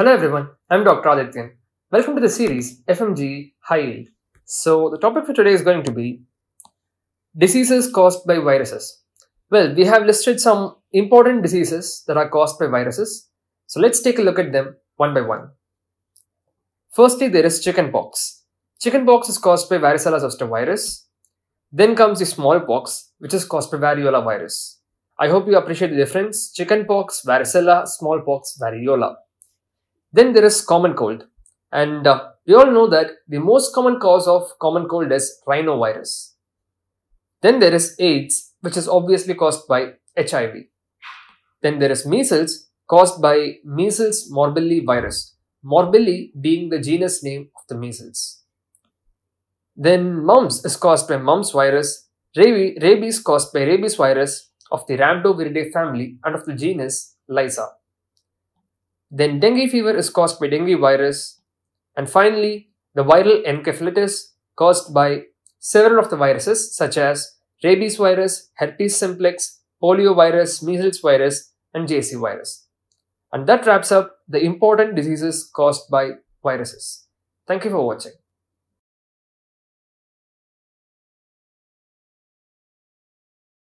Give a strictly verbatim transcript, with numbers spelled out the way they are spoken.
Hello everyone, I'm Doctor Adityan. Welcome to the series F M G E High Yield. So the topic for today is going to be diseases caused by viruses. Well, we have listed some important diseases that are caused by viruses. So let's take a look at them one by one. Firstly, there is chickenpox. Chickenpox is caused by varicella zoster virus. Then comes the smallpox, which is caused by variola virus. I hope you appreciate the difference: chickenpox, varicella, smallpox, variola. Then there is common cold, and uh, we all know that the most common cause of common cold is rhinovirus. Then there is AIDS, which is obviously caused by H I V. Then there is measles, caused by measles morbilli virus, morbilli being the genus name of the measles. Then mumps is caused by mumps virus, rabies caused by rabies virus of the rhabdoviridae family and of the genus Lysa. Then dengue fever is caused by dengue virus. And finally, the viral encephalitis caused by several of the viruses such as rabies virus, herpes simplex, polio virus, measles virus, and J C virus. And that wraps up the important diseases caused by viruses. Thank you for watching.